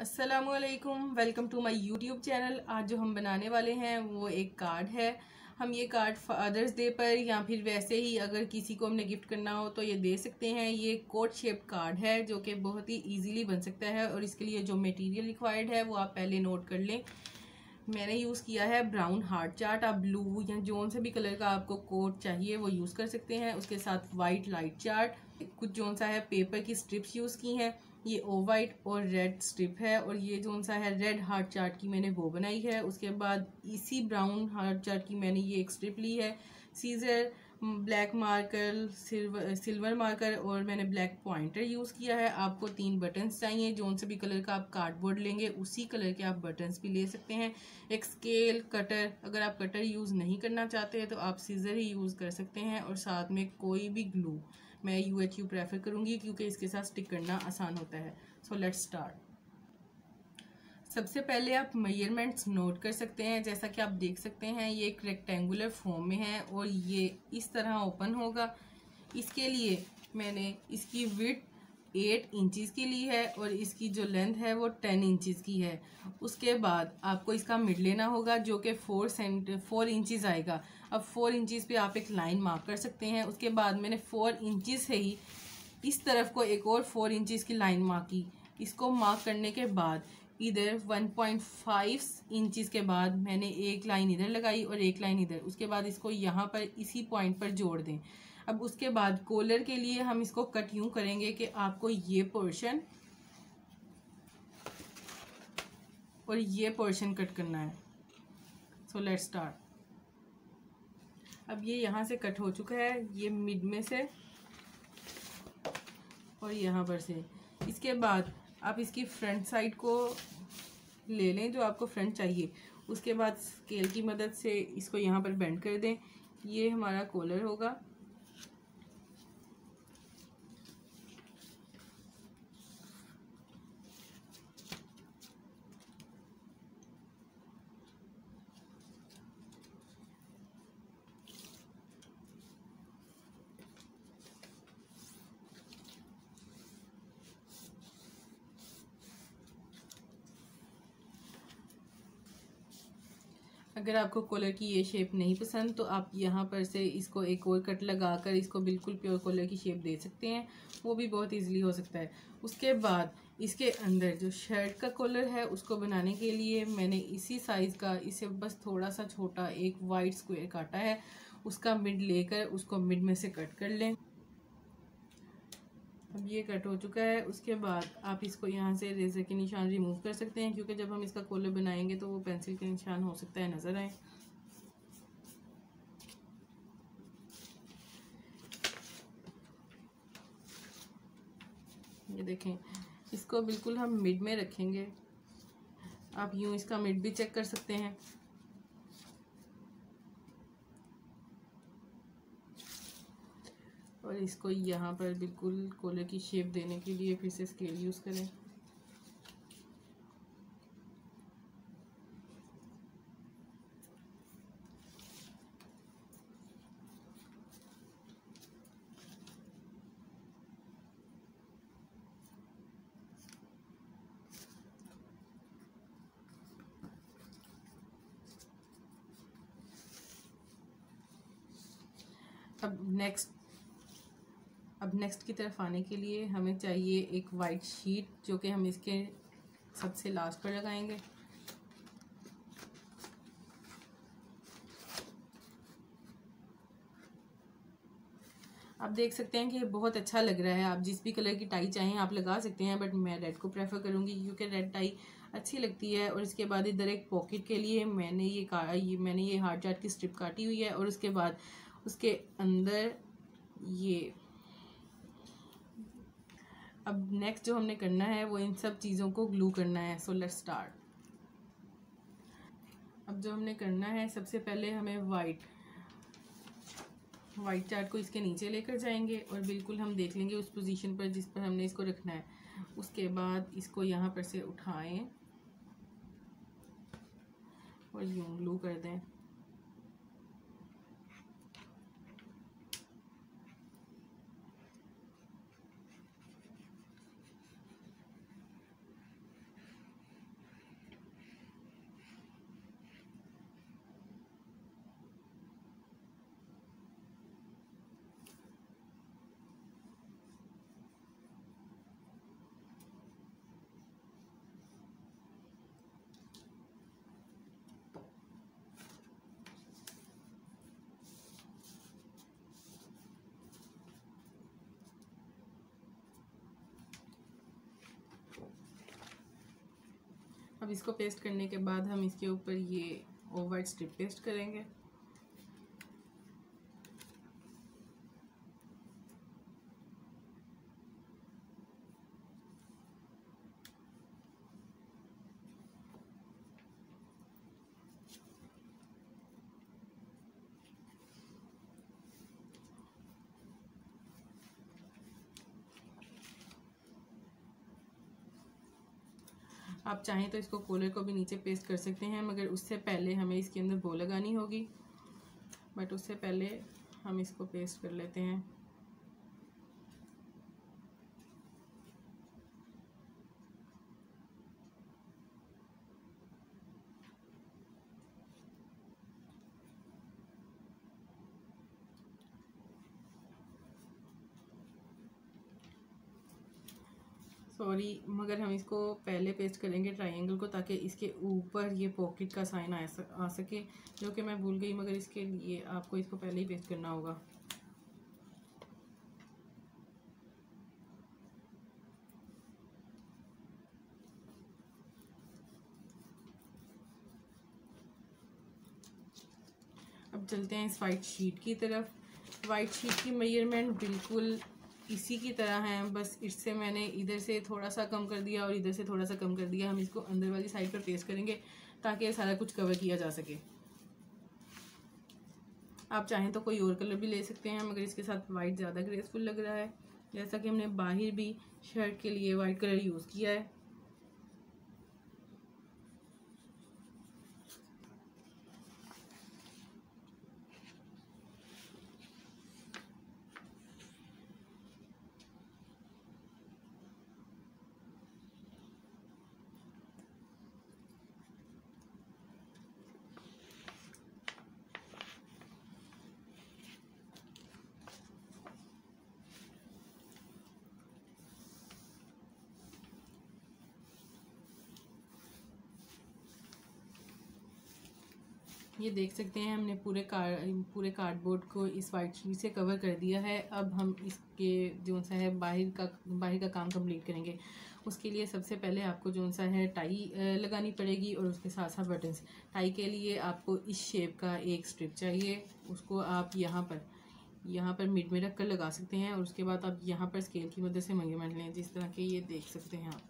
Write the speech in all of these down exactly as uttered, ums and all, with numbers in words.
अस्सलामुअलैकुम, welcome to my YouTube channel. आज जो हम बनाने वाले हैं वो एक कार्ड है। हम ये कार्ड फादर्स डे पर या फिर वैसे ही अगर किसी को हमने गिफ्ट करना हो तो ये दे सकते हैं। ये कोट शेप कार्ड है जो कि बहुत ही इजीली बन सकता है और इसके लिए जो मटेरियल रिक्वायर्ड है वो आप पहले नोट कर लें। मैंने यूज़ किया है ब्राउन हार्ट चार्ट। आप ब्लू या जोन से भी कलर का आपको कोट चाहिए वो यूज़ कर सकते हैं। उसके साथ वाइट लाइट चार्ट, कुछ जोन सा है पेपर की स्ट्रिप्स यूज़ की हैं, ये ओ वाइट और रेड स्ट्रिप है, और ये जोन सा है रेड हार्ट चार्ट की मैंने वो बनाई है। उसके बाद इसी ब्राउन हार्ट चार्ट की मैंने ये एक स्ट्रिप ली है। Scissor, black marker, silver silver marker और मैंने ब्लैक पॉइंटर यूज़ किया है। आपको तीन बटन्स चाहिए, जोन से भी कलर का आप कार्डबोर्ड लेंगे उसी कलर के आप बटन्स भी ले सकते हैं। एक स्केल, कटर, अगर आप कटर यूज़ नहीं करना चाहते हैं तो आप सीजर ही यूज़ कर सकते हैं, और साथ में कोई भी ग्लू। मैं यू एच यू प्रेफर करूँगी क्योंकि इसके साथ स्टिक करना आसान होता है। So let's start. सबसे पहले आप मेजरमेंट्स नोट कर सकते हैं। जैसा कि आप देख सकते हैं ये एक रेक्टेंगुलर फॉर्म में है और ये इस तरह ओपन होगा। इसके लिए मैंने इसकी विड्थ एट इंचज़ की ली है और इसकी जो लेंथ है वो टेन इंचज़ की है। उसके बाद आपको इसका मिड लेना होगा जो कि फोर सेंट फोर इंचज़ आएगा। अब फोर इंचज़ पे आप एक लाइन मार्क कर सकते हैं। उसके बाद मैंने फोर इंचज़ से ही इस तरफ को एक और फोर इंचज़ की लाइन मार्क की। इसको मार्क करने के बाद इधर वन पॉइंट फाइव इंचज़ के बाद मैंने एक लाइन इधर लगाई और एक लाइन इधर। उसके बाद इसको यहाँ पर इसी पॉइंट पर जोड़ दें। अब उसके बाद कॉलर के लिए हम इसको कट यूँ करेंगे कि आपको ये पोर्शन और ये पोर्शन कट करना है। So let's start. अब ये यहाँ से कट हो चुका है, ये मिड में से और यहाँ पर से। इसके बाद आप इसकी फ्रंट साइड को ले लें जो आपको फ्रंट चाहिए। उसके बाद स्केल की मदद से इसको यहाँ पर बेंड कर दें। ये हमारा कॉलर होगा। अगर आपको कॉलर की ये शेप नहीं पसंद तो आप यहाँ पर से इसको एक और कट लगा कर इसको बिल्कुल प्योर कॉलर की शेप दे सकते हैं, वो भी बहुत इजीली हो सकता है। उसके बाद इसके अंदर जो शर्ट का कॉलर है उसको बनाने के लिए मैंने इसी साइज़ का, इसे बस थोड़ा सा छोटा, एक वाइट स्क्वायर काटा है। उसका मिड लेकर उसको मिड में से कट कर लें। अब ये कट हो चुका है। उसके बाद आप इसको यहाँ से रेजर के निशान रिमूव कर सकते हैं क्योंकि जब हम इसका कॉलर बनाएंगे तो वो पेंसिल के निशान हो सकता है नज़र आए। ये देखें, इसको बिल्कुल हम मिड में रखेंगे। आप यूँ इसका मिड भी चेक कर सकते हैं। और इसको यहाँ पर बिल्कुल कॉलर की शेप देने के लिए फिर से स्केल यूज़ करें। अब नेक्स्ट अब नेक्स्ट की तरफ आने के लिए हमें चाहिए एक वाइट शीट जो कि हम इसके सबसे लास्ट पर लगाएंगे। आप देख सकते हैं कि बहुत अच्छा लग रहा है। आप जिस भी कलर की टाई चाहें आप लगा सकते हैं, बट मैं रेड को प्रेफर करूंगी क्योंकि रेड टाई अच्छी लगती है। और इसके बाद इधर एक पॉकेट के लिए मैंने ये का ये मैंने ये हार्ट चार्ट की स्ट्रिप काटी हुई है, और उसके बाद उसके अंदर ये। अब नेक्स्ट जो हमने करना है वो इन सब चीज़ों को ग्लू करना है। So let's start. अब जो हमने करना है, सबसे पहले हमें वाइट वाइट चार्ट को इसके नीचे लेकर जाएंगे और बिल्कुल हम देख लेंगे उस पोजीशन पर जिस पर हमने इसको रखना है। उसके बाद इसको यहाँ पर से उठाएं और यूँ ग्लू कर दें। अब इसको पेस्ट करने के बाद हम इसके ऊपर ये ओवर स्ट्रिप पेस्ट करेंगे। आप चाहें तो इसको कॉलर को भी नीचे पेस्ट कर सकते हैं, मगर उससे पहले हमें इसके अंदर बो लगानी होगी, बट उससे पहले हम इसको पेस्ट कर लेते हैं। सॉरी, मगर हम इसको पहले पेस्ट करेंगे ट्रायंगल को, ताकि इसके ऊपर ये पॉकेट का साइन आ, सक, आ सके, जो कि मैं भूल गई, मगर इसके लिए आपको इसको पहले ही पेस्ट करना होगा। अब चलते हैं इस वाइट शीट की तरफ। वाइट शीट की मेजरमेंट बिल्कुल इसी की तरह हैं, बस इससे मैंने इधर से थोड़ा सा कम कर दिया और इधर से थोड़ा सा कम कर दिया। हम इसको अंदर वाली साइड पर पेस्ट करेंगे ताकि सारा कुछ कवर किया जा सके। आप चाहें तो कोई और कलर भी ले सकते हैं, मगर इसके साथ वाइट ज़्यादा ग्रेसफुल लग रहा है, जैसा कि हमने बाहर भी शर्ट के लिए वाइट कलर यूज़ किया है। ये देख सकते हैं हमने पूरे कार पूरे कार्डबोर्ड को इस वाइट शीट से कवर कर दिया है। अब हम इसके जो सा है बाहर का बाहर का काम कंप्लीट करेंगे। उसके लिए सबसे पहले आपको जो सा है टाई लगानी पड़ेगी और उसके साथ साथ बटन्स। टाई के लिए आपको इस शेप का एक स्ट्रिप चाहिए, उसको आप यहाँ पर यहाँ पर मिड में रख कर लगा सकते हैं, और उसके बाद आप यहाँ पर स्केल की मदद से मेजरमेंट लें, जिस तरह के ये देख सकते हैं आप।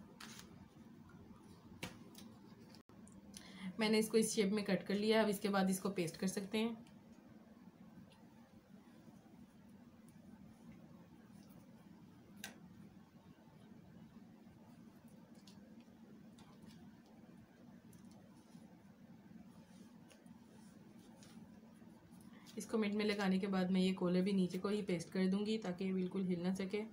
मैंने इसको इस शेप में कट कर लिया। अब इसके बाद इसको पेस्ट कर सकते हैं। इसको मिड में लगाने के बाद मैं ये कॉलर भी नीचे को ही पेस्ट कर दूंगी ताकि बिल्कुल हिल ना सके।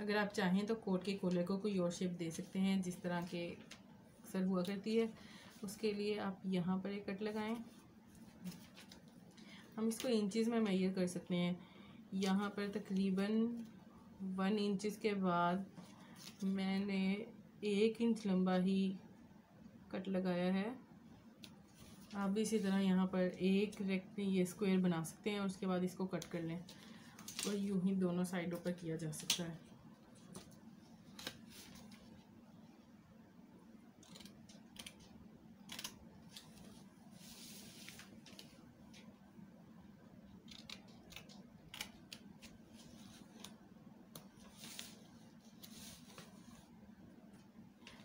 अगर आप चाहें तो कोट के कॉलर को कोई और शेप दे सकते हैं, जिस तरह के अक्सर हुआ करती है। उसके लिए आप यहाँ पर एक कट लगाएं। हम इसको इंचेस में मेजर कर सकते हैं। यहाँ पर तकरीबन वन इंचेस के बाद मैंने एक इंच लंबा ही कट लगाया है। आप भी इसी तरह यहाँ पर एक रेक्ट ये स्क्वायर बना सकते हैं और उसके बाद इसको कट कर लें, और यूँ ही दोनों साइडों पर किया जा सकता है।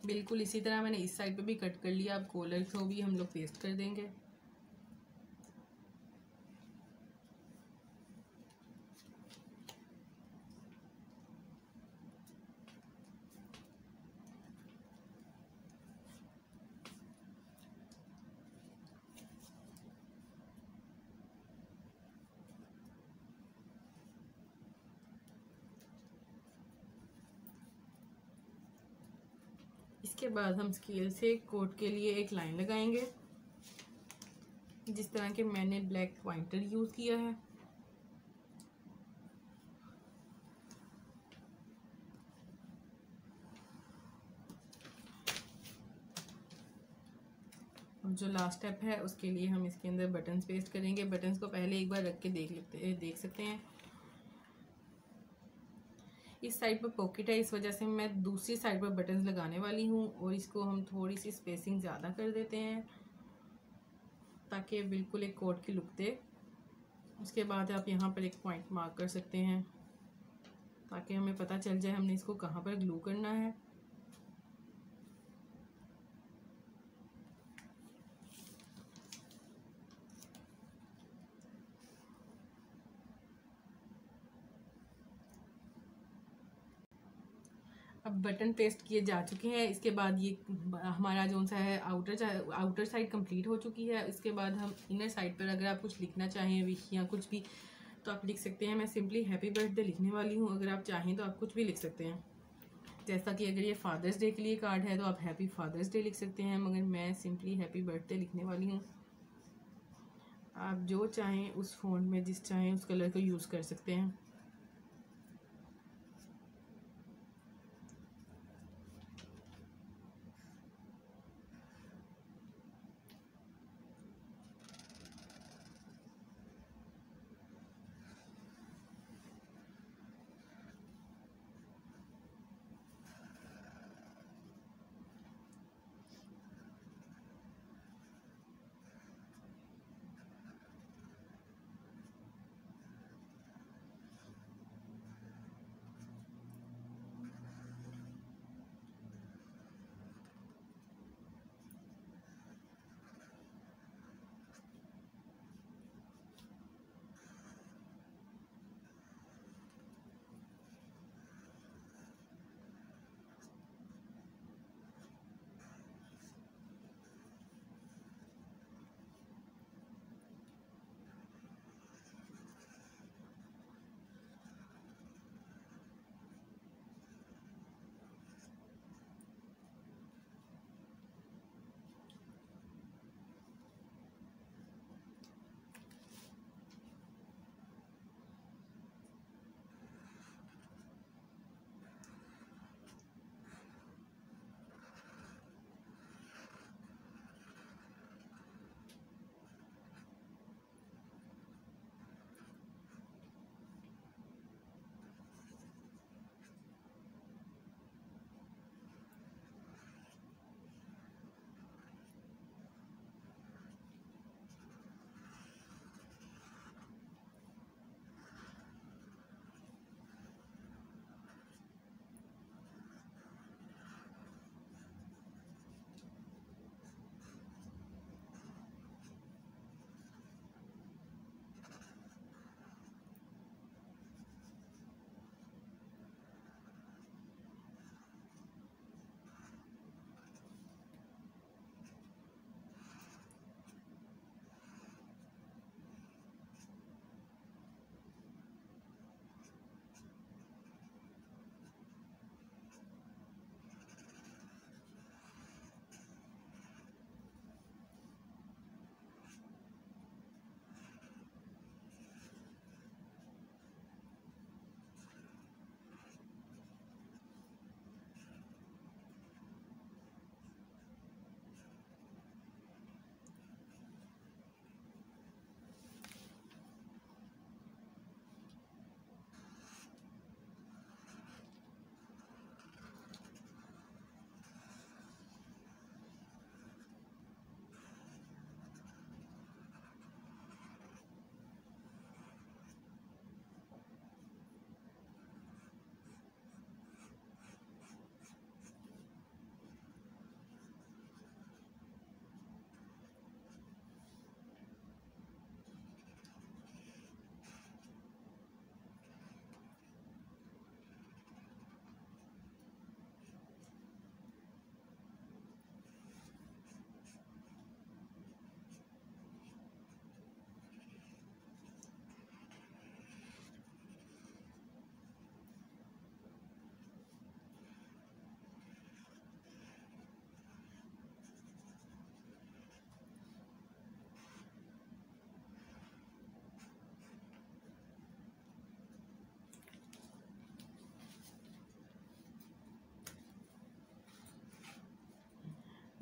बिल्कुल इसी तरह मैंने इस साइड पे भी कट कर लिया। अब कॉलर को भी हम लोग पेस्ट कर देंगे। इसके बाद हम स्केल से कोट के लिए एक लाइन लगाएंगे, जिस तरह के मैंने ब्लैक पॉइंटर यूज़ किया है। जो लास्ट स्टेप है उसके लिए हम इसके अंदर बटन्स पेस्ट करेंगे। बटन्स को पहले एक बार रख के देख लेते देख सकते हैं। इस साइड पर पॉकेट है, इस वजह से मैं दूसरी साइड पर बटन्स लगाने वाली हूँ और इसको हम थोड़ी सी स्पेसिंग ज़्यादा कर देते हैं ताकि बिल्कुल एक कोट की लुक दे। उसके बाद आप यहाँ पर एक पॉइंट मार्क कर सकते हैं ताकि हमें पता चल जाए हमने इसको कहाँ पर ग्लू करना है। अब बटन पेस्ट किए जा चुके हैं। इसके बाद ये हमारा जो सा है आउटर आउटर साइड कंप्लीट हो चुकी है। इसके बाद हम इनर साइड पर अगर आप कुछ लिखना चाहें, विश या कुछ भी, तो आप लिख सकते हैं। मैं सिंपली हैप्पी बर्थडे लिखने वाली हूँ। अगर आप चाहें तो आप कुछ भी लिख सकते हैं, जैसा कि अगर ये फादर्स डे के लिए कार्ड है तो आप हैप्पी फादर्स डे लिख सकते हैं, मगर मैं सिंपली हैप्पी बर्थडे लिखने वाली हूँ। आप जो चाहें उस फ़ॉन्ट में, जिस चाहें उस कलर को यूज़ कर सकते हैं।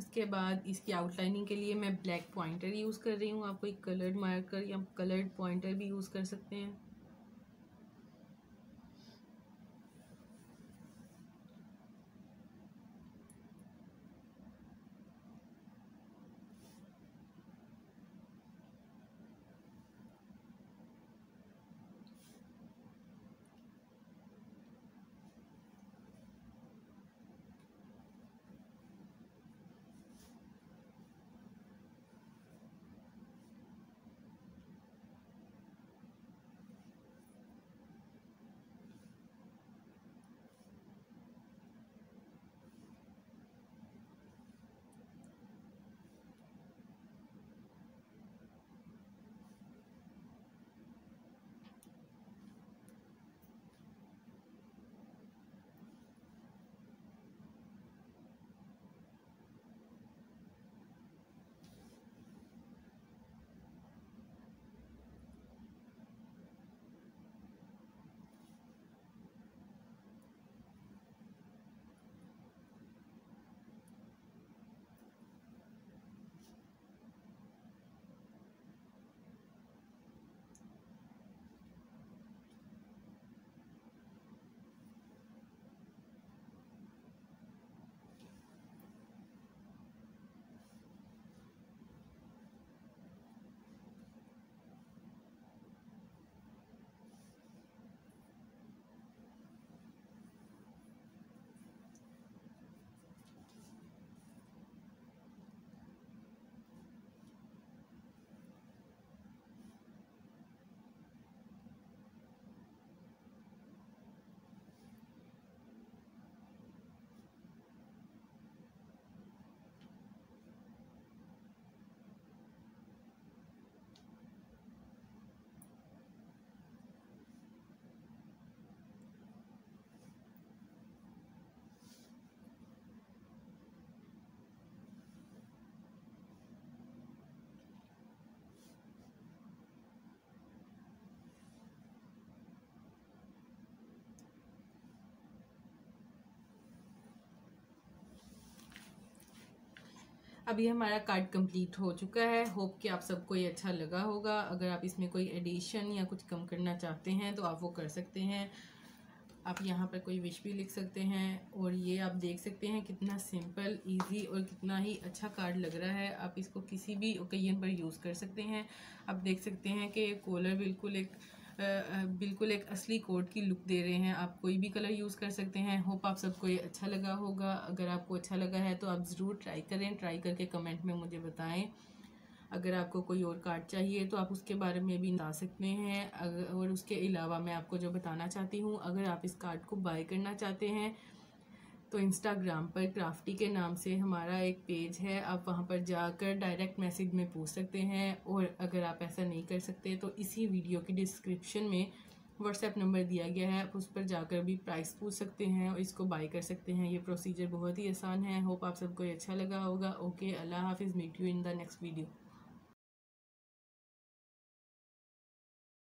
इसके बाद इसकी आउटलाइनिंग के लिए मैं ब्लैक पॉइंटर यूज़ कर रही हूँ। आप कोई कलर्ड मार्कर या कलर्ड पॉइंटर भी यूज़ कर सकते हैं। अभी हमारा कार्ड कंप्लीट हो चुका है। होप कि आप सबको ये अच्छा लगा होगा। अगर आप इसमें कोई एडिशन या कुछ कम करना चाहते हैं तो आप वो कर सकते हैं। आप यहाँ पर कोई विश भी लिख सकते हैं। और ये आप देख सकते हैं कितना सिंपल, इजी और कितना ही अच्छा कार्ड लग रहा है। आप इसको किसी भी ओकेजन पर यूज़ कर सकते हैं। आप देख सकते हैं कि कॉलर बिल्कुल एक बिल्कुल एक असली कोट की लुक दे रहे हैं। आप कोई भी कलर यूज़ कर सकते हैं। होप आप सबको ये अच्छा लगा होगा। अगर आपको अच्छा लगा है तो आप ज़रूर ट्राई करें। ट्राई करके कमेंट में मुझे बताएं। अगर आपको कोई और कार्ड चाहिए तो आप उसके बारे में भी बता सकते हैं। अगर और उसके अलावा मैं आपको जो बताना चाहती हूँ, अगर आप इस कार्ड को बाय करना चाहते हैं तो इंस्टाग्राम पर क्राफ्टी के नाम से हमारा एक पेज है। आप वहाँ पर जाकर डायरेक्ट मैसेज में पूछ सकते हैं। और अगर आप ऐसा नहीं कर सकते तो इसी वीडियो की डिस्क्रिप्शन में व्हाट्सएप नंबर दिया गया है। आप उस पर जाकर भी प्राइस पूछ सकते हैं और इसको बाय कर सकते हैं। ये प्रोसीजर बहुत ही आसान है। होप आप सबको अच्छा लगा होगा। ओके, अल्लाह हाफिज़। Meet you in the next video.